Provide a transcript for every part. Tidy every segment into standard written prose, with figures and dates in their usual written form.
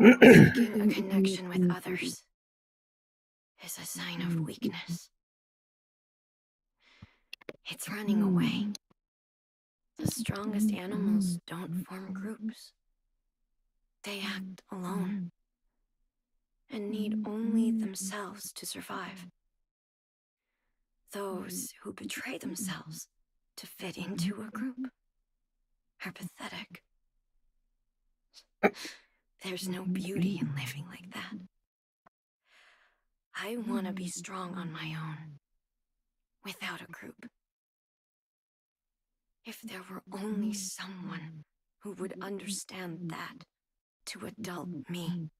Seeking a connection with others is a sign of weakness. It's running away. The strongest animals don't form groups. They act alone and need only themselves to survive. Those who betray themselves to fit into a group are pathetic. There's no beauty in living like that. I want to be strong on my own, without a group. If there were only someone who would understand that to adult me.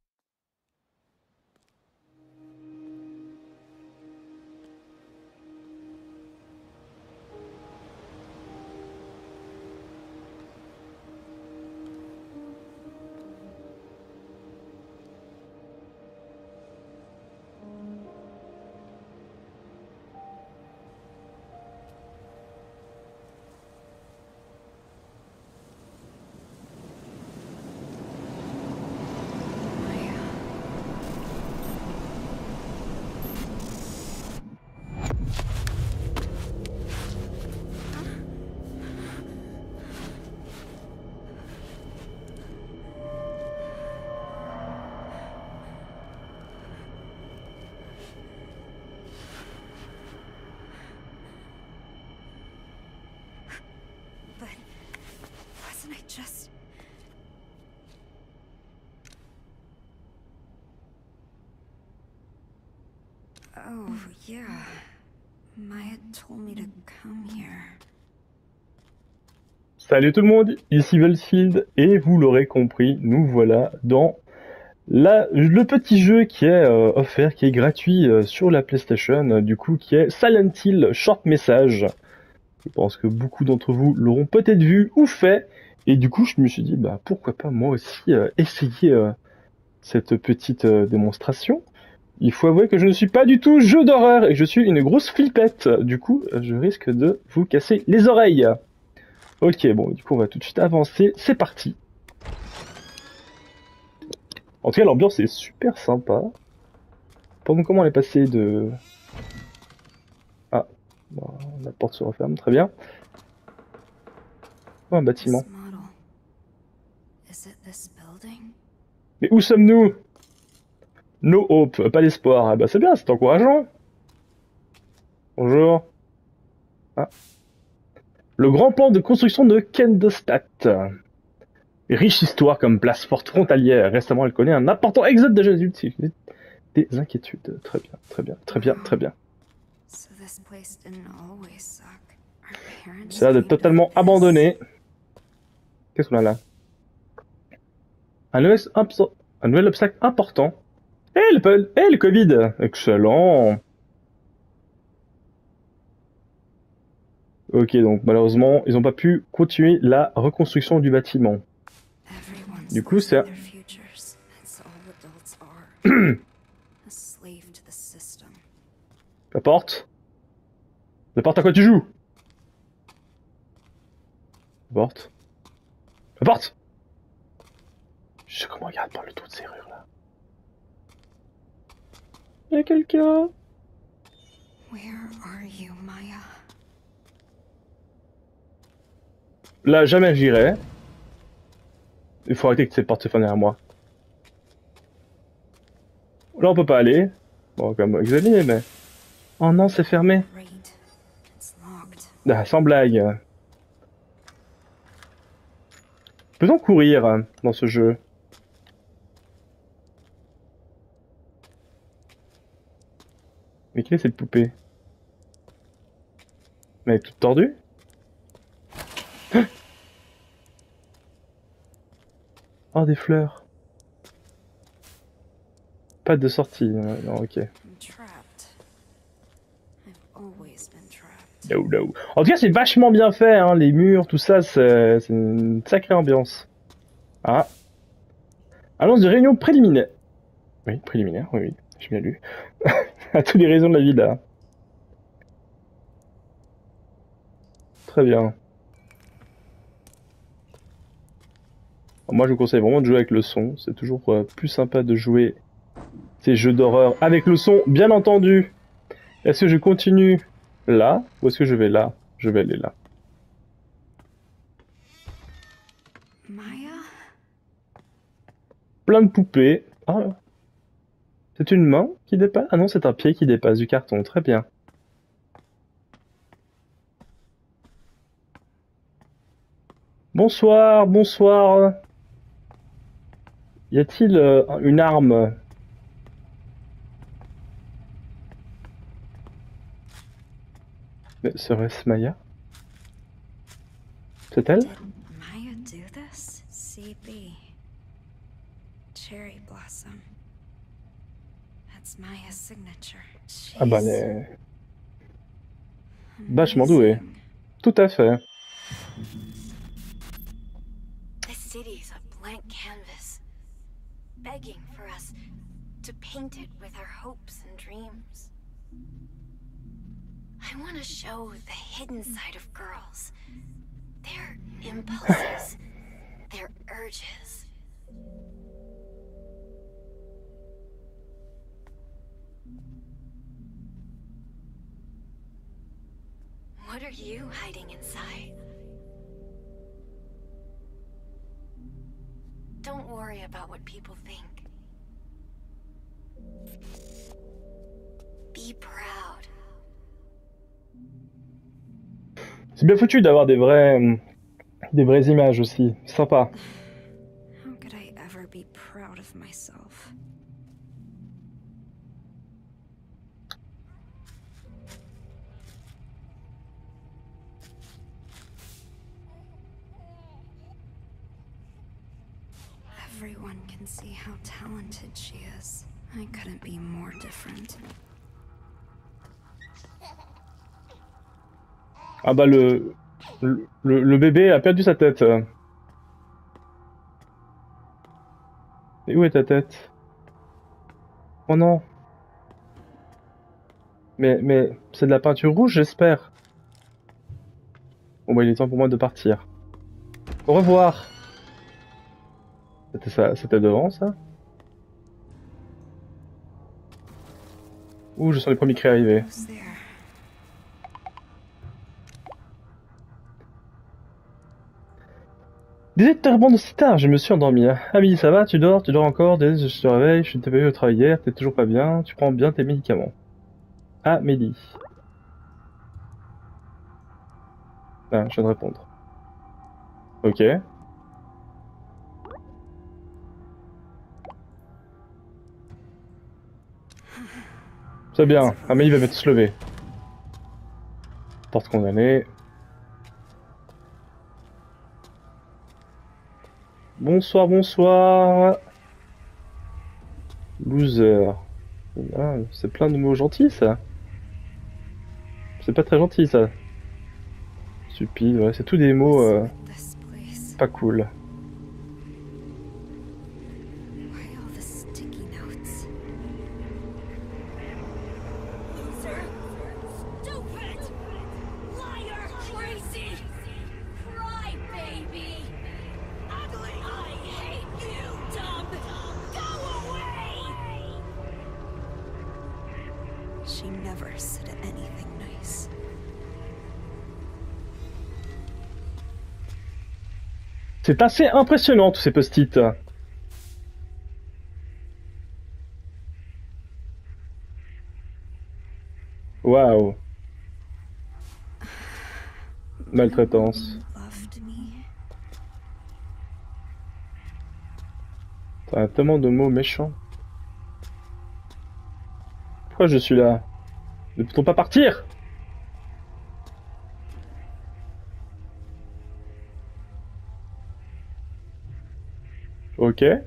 Oh, yeah. Maya told me to come here. Salut tout le monde, ici Vollfield, et vous l'aurez compris, nous voilà dans le petit jeu qui est offert, qui est gratuit sur la PlayStation, du coup, qui est Silent Hill Short Message. Je pense que beaucoup d'entre vous l'auront peut-être vu ou fait, et du coup, je me suis dit, bah pourquoi pas moi aussi essayer cette petite démonstration. Il faut avouer que je ne suis pas du tout jeu d'horreur et je suis une grosse flippette. Du coup, je risque de vous casser les oreilles. Ok, bon, du coup, on va tout de suite avancer. C'est parti. En tout cas, l'ambiance est super sympa. Pendant comment elle est passée de... Ah, bon, la porte se referme, très bien. Oh, un bâtiment. Mais où sommes-nous ? No hope, pas d'espoir. Ah bah c'est bien, c'est encourageant. Bonjour. Ah. Le grand plan de construction de Kendostat. Riche histoire comme place forte frontalière. Récemment, elle connaît un important exode de jeunes adultes. Des inquiétudes. Très bien, très bien, très bien, très bien. Ça a l'air d'être totalement abandonné. Qu'est-ce qu'on a là? Un nouvel obstacle important. Hey le Covid! Excellent! Ok, donc malheureusement, ils n'ont pas pu continuer la reconstruction du bâtiment. Du coup, c'est... La porte? La porte, à quoi tu joues? La porte? La porte! Je sais comment on regarde par le trou de serrure, là. Y'a quelqu'un? Là, jamais j'irai. Il faut arrêter que ces portes se ferment derrière moi. Là, on peut pas aller. Bon, comme examiner, mais... Oh non, c'est fermé. Ah, sans blague. Peut-on courir dans ce jeu? Mais quelle est cette poupée? Mais elle est toute tordue? Oh, des fleurs. Pas de sortie. Non, ok. No, no. En tout cas, c'est vachement bien fait, hein. Les murs, tout ça, c'est une sacrée ambiance. Ah. Annonce de réunion préliminaire. Oui, préliminaire, oui, oui. J'ai bien lu. À tous les raisons de la vie, là. Très bien. Alors moi je vous conseille vraiment de jouer avec le son, c'est toujours plus sympa de jouer ces jeux d'horreur avec le son, bien entendu. Est-ce que je continue là ou est-ce que je vais là? Je vais aller là. Maya. Plein de poupées. Ah. C'est une main qui dépasse? Ah non, c'est un pied qui dépasse du carton, très bien. Bonsoir, bonsoir. Y a-t-il une arme? Mais serait-ce Maya? C'est elle? Maya do this? CB. Cherry blossom. That's Maya's signature. Ah bah les... Vachement douée. Tout à fait. The city's a blank canvas, begging for us to paint it with our hopes and dreams. I want to show the hidden side of girls, their impulses, their urges. What are you hiding inside? Don't worry about what people think. Be proud. C'est bien foutu d'avoir des vraies images aussi, sympa. How could I ever be proud of myself? Everyone can see how talented she is. I couldn't be more different. Ah bah le bébé a perdu sa tête. Et où est ta tête? Oh non. Mais c'est de la peinture rouge, j'espère. Bon bah il est temps pour moi de partir. Au revoir. C'était devant ça? Ouh, je sens les premiers cris arriver. Désolé de te répondre si tard, je me suis endormi. Ah midi, ça va? Tu dors encore? Désolé, je te réveille, je suis TPE au travail hier, t'es toujours pas bien, tu prends bien tes médicaments. Ah midi. Ah, je viens de répondre. Ok. C'est bien, Amélie va bientôt se lever. Porte condamnée. Bonsoir, bonsoir. Loser. Ah, c'est plein de mots gentils ça. C'est pas très gentil ça. Stupide, ouais, c'est tous des mots pas cool. C'est assez impressionnant tous ces post-it. Waouh. Maltraitance. T'as tellement de mots méchants. Pourquoi je suis là? Ne peut-on pas partir? Ok. Je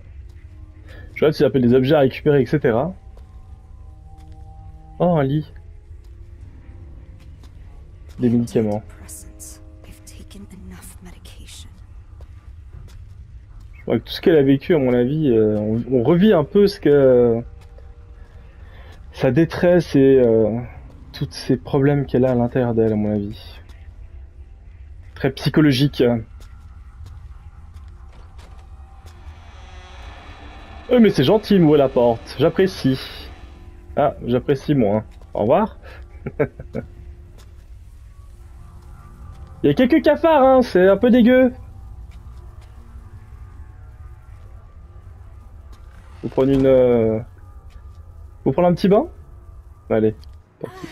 vois que ça s'appelle des objets à récupérer, etc. Oh, un lit. Des médicaments. Je crois que tout ce qu'elle a vécu, à mon avis, on revit un peu ce que... sa détresse et tous ces problèmes qu'elle a à l'intérieur d'elle, à mon avis. Très psychologique. Mais c'est gentil, m'ouvre la porte. J'apprécie. Ah, j'apprécie moins. Au revoir. Il y a quelques cafards, hein, c'est un peu dégueu. Vous prenez une... Vous prenez un petit bain? Allez, parti.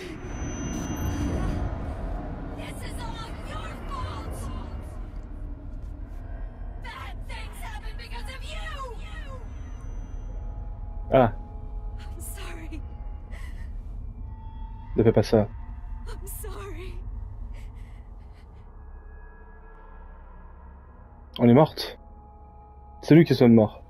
Ah. Ne fais pas ça. On est morte. C'est lui qui sonne mort.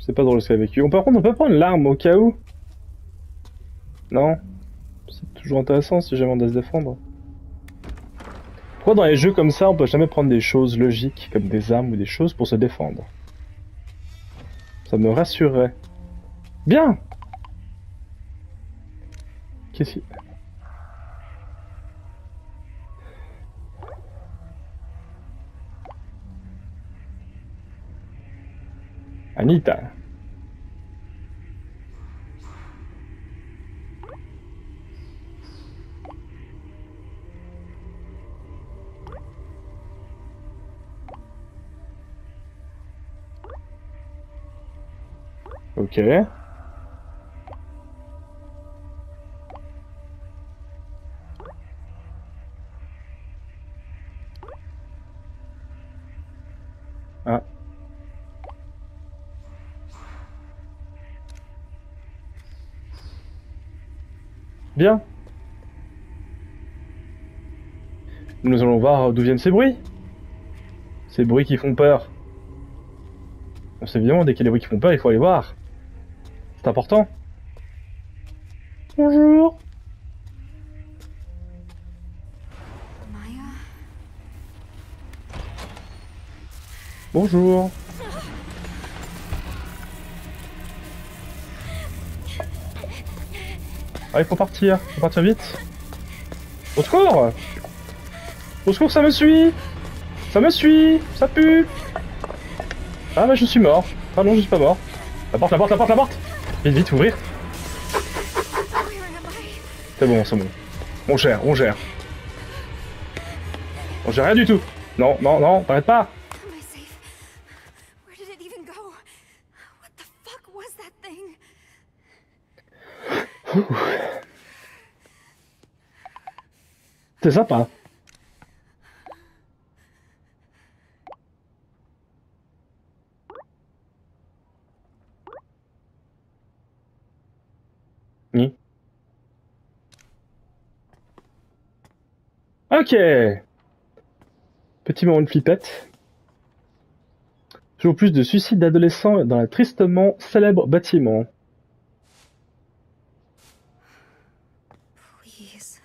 C'est pas drôle ce qu'elle a vécu. Par contre, on peut prendre l'arme au cas où. Non. C'est toujours intéressant si jamais on doit se défendre. Pourquoi dans les jeux comme ça, on peut jamais prendre des choses logiques, comme des armes ou des choses, pour se défendre? Ça me rassurerait. Bien! Qu'est-ce qu'il... Anita. Ok. Ah. Bien. Nous allons voir d'où viennent ces bruits. Ces bruits qui font peur. On sait évidemment, dès qu'il y a des bruits qui font peur, il faut aller voir. C'est important. Bonjour. Maya. Bonjour. Allez, faut partir vite. Au secours! Au secours, ça me suit! Ça me suit! Ça pue! Ah bah je suis mort. Ah non, je suis pas mort. La porte, la porte, la porte, la porte! Vite, vite, ouvrir. C'est bon, c'est bon. On gère, on gère. On gère rien du tout. Non, non, non, t'arrêtes pas. C'est sympa. Ok. Petit moment de flippette. Toujours plus de suicides d'adolescents dans la tristement célèbre bâtiment. Please,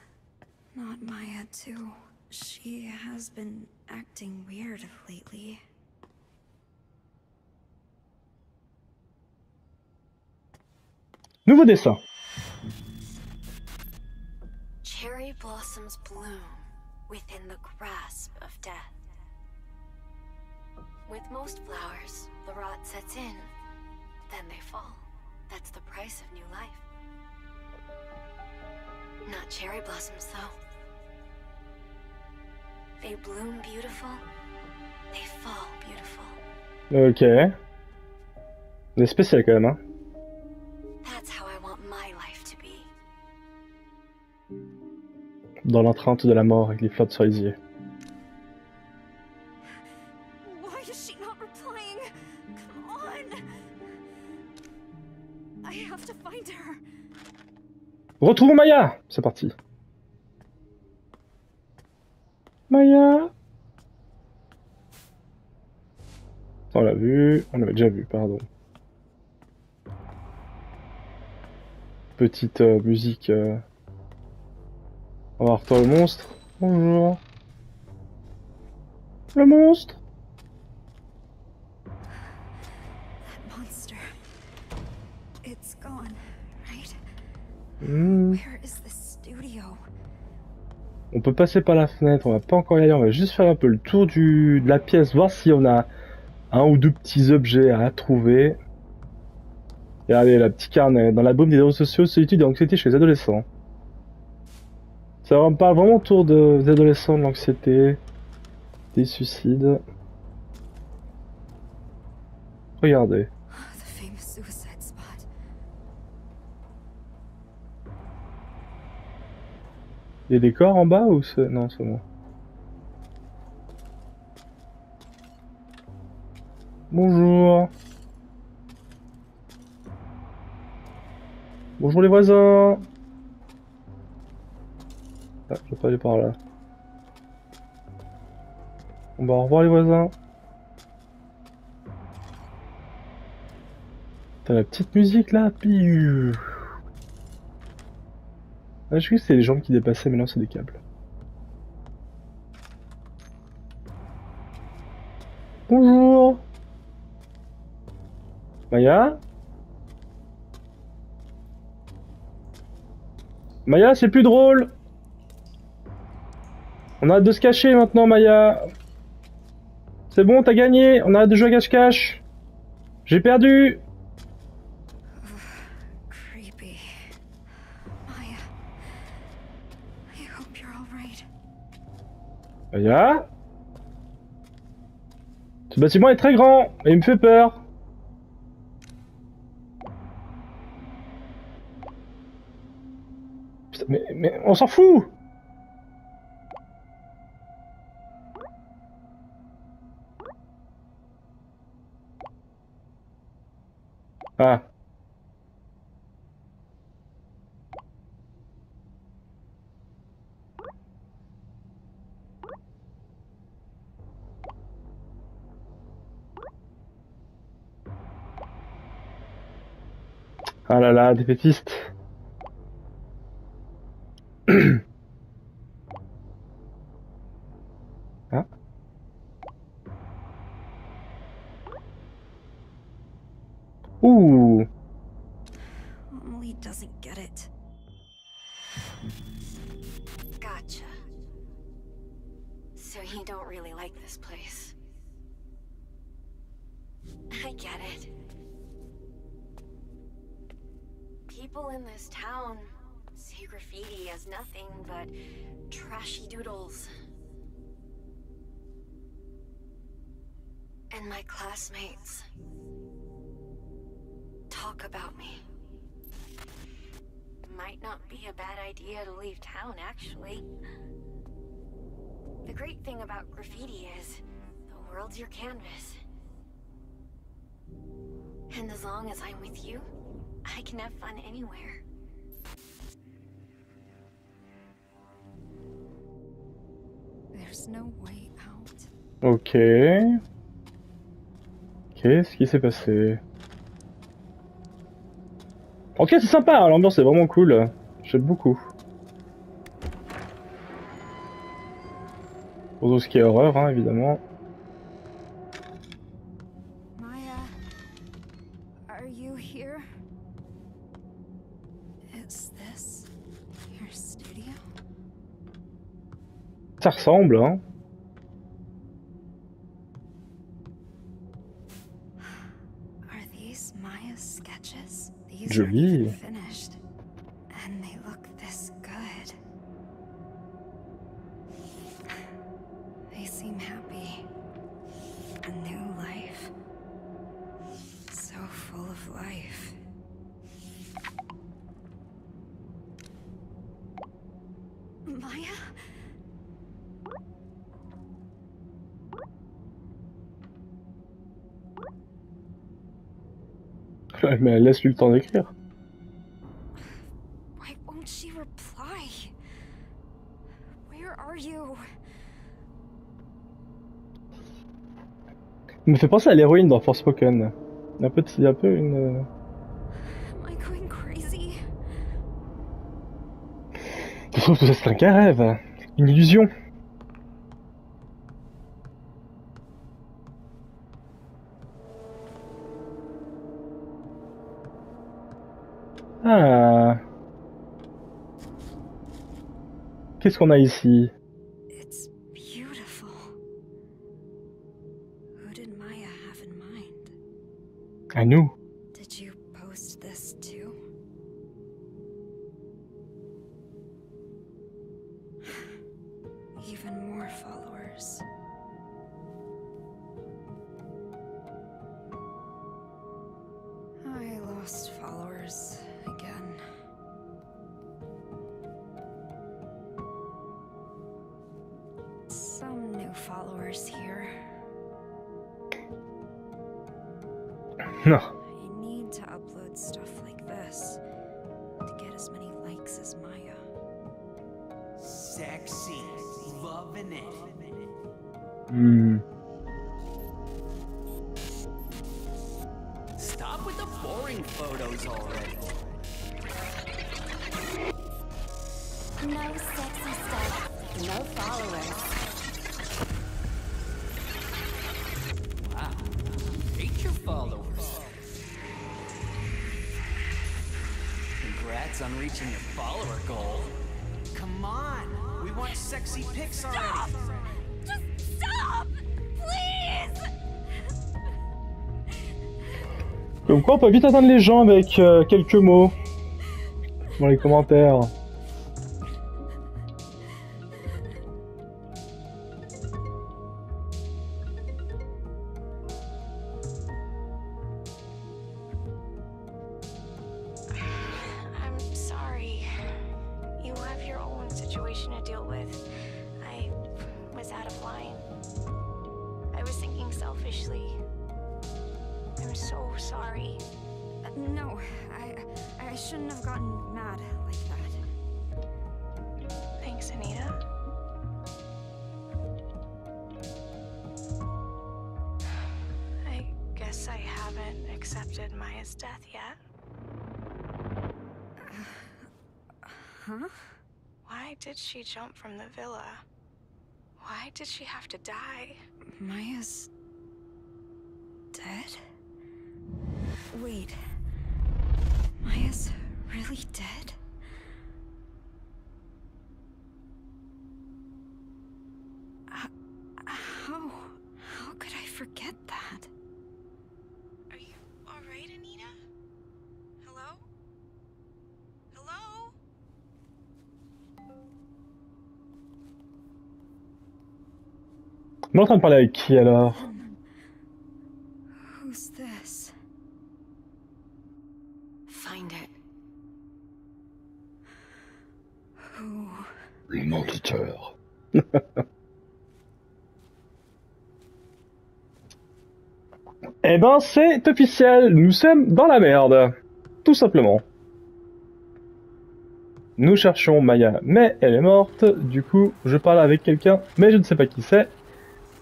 not Maya too. She has been acting weird lately. Nouveau dessin. Cherry blossoms bloom. Within the grasp of death. With most flowers, the rot sets in, then they fall. That's the price of new life. Not cherry blossoms, though. They bloom beautiful, they fall beautiful. Okay. C'est spécial quand même, hein? That's how I want my life to be. Dans l'empreinte de la mort avec les fleurs de cerisier. Retrouvons Maya. C'est parti. Maya. On l'a vu, on l'avait déjà vu, pardon. Petite musique... On va voir toi le monstre. Bonjour. Le monstre. Mmh. On peut passer par la fenêtre, on va pas encore y aller, on va juste faire un peu le tour de la pièce, voir si on a un ou deux petits objets à trouver. Regardez, la petite carnet, dans la brume des réseaux sociaux, solitude et anxiété chez les adolescents. Ça me parle vraiment autour des adolescents, de l'anxiété, des suicides. Regardez. Il y a des corps en bas ou c'est... Non, c'est moi. Bonjour. Bonjour les voisins. Ah, je vais pas aller par là. On va au revoir les voisins. T'as la petite musique là, puis... Ah, je crois que c'est les jambes qui dépassaient, mais non, c'est des câbles. Bonjour Maya. Maya, c'est plus drôle. On a hâte de se cacher maintenant, Maya. C'est bon, t'as gagné. On a hâte de jouer à cache-cache. J'ai perdu. Maya, ce bâtiment est très grand et il me fait peur. Putain, mais on s'en fout. Ah. Ah là là, des pétistes. Ah. Ouh. Emily doesn't get it. Gotcha. So you don't really like this place. I get it. People in this town see graffiti as nothing but trashy doodles. And my classmates talk about me. Might not be a bad idea to leave town, actually. The great thing about graffiti is the world's your canvas. And as long as I'm with you, I can have fun anywhere. There's no way out. Ok. Qu'est-ce qui s'est passé? Ok, c'est sympa, l'ambiance est vraiment cool. J'aime beaucoup. Pour tout ce qui est horreur, hein, évidemment. Ça ressemble, hein. Joli. Mais laisse-lui le temps d'écrire. Il me fait penser à l'héroïne dans Forspoken. Un peu une... Sauf que c'est un qu'un rêve, une illusion. Qu'est-ce qu'on a ici? It's beautiful. Who did Maya have in mind? À nous. Did you post this too? Even more followers. I lost followers again. Some new followers here. No. I need to upload stuff like this to get as many likes as Maya. Sexy, loving it. Hmm. Stop with the boring photos already. No sexy stuff. No followers. Followers. Congrats on reaching your follower goal. Come on, we want sexy pics already. Just stop, please. Comme quoi, on peut vite atteindre les gens avec quelques mots dans les commentaires. Maya's dead? Wait, Maya's really dead? How could I forget that? Are you all right, Anita? Hello? Hello? On est en train de parler avec qui alors? Who's this? Find it. Who? Le mentiteur. Eh ben c'est officiel, nous sommes dans la merde. Tout simplement. Nous cherchons Maya, mais elle est morte. Du coup, je parle avec quelqu'un, mais je ne sais pas qui c'est.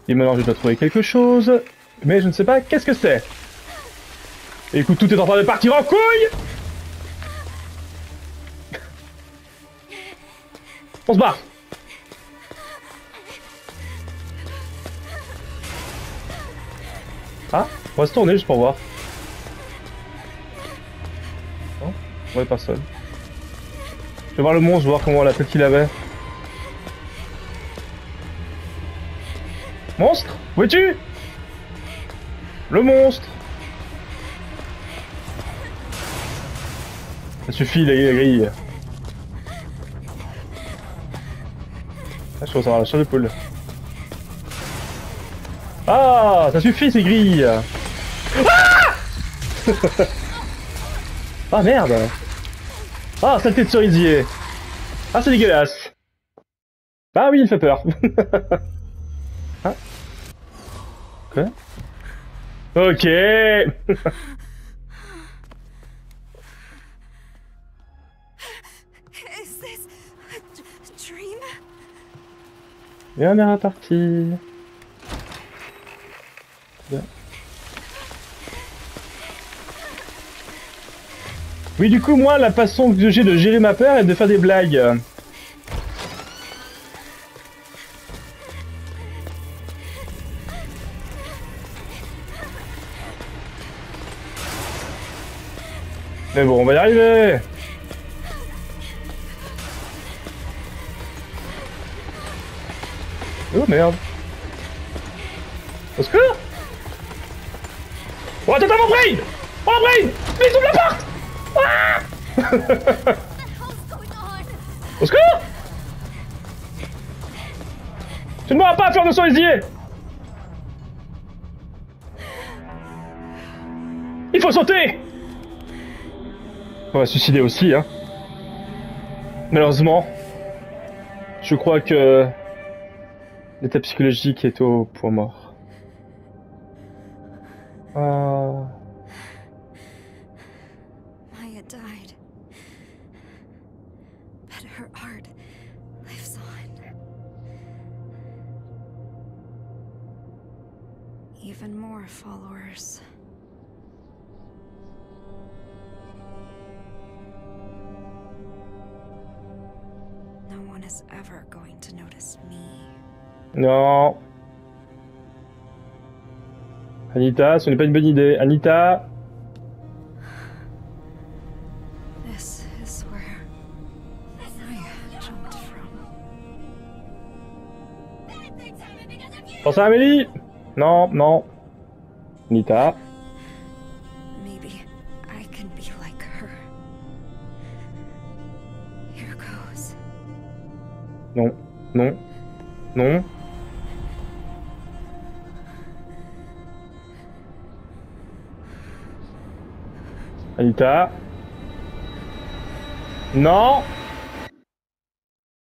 Et maintenant je dois trouver quelque chose, mais je ne sais pas qu'est-ce que c'est. Écoute, tout est en train de partir en couille. On se barre. Ah, on va se tourner juste pour voir. Non, on voit personne. Je vais voir le monstre, voir comment la tête qu'il avait. Monstre? Où es-tu? Le monstre! Ça suffit, les grilles. Ah, je commence à avoir la chair de poule. Ah! Ça suffit, ces grilles! Ah! Ah merde! Ah, saleté de cerisier! Ah, c'est dégueulasse! Ah oui, il fait peur! Hein? Ok. Is this a dream? Et on est reparti. Bien. Oui, du coup, moi, la façon que j'ai de gérer ma peur est de faire des blagues. Mais bon, on va y arriver. Oh merde. Au secours. Oh attends, mon brain. Oh mon brain. Mais ils ouvrent la porte. Ah. Au secours. Tu ne m'auras pas à faire de son lisier. Il faut sauter. On va se suicider aussi, hein. Malheureusement, je crois que l'état psychologique est au point mort. Maya died, but her art lives on. Even more followers. Non. Anita, ce n'est pas une bonne idée. Anita. Pense à Amélie. Non, non. Anita. Non, non, non. Anita. Non.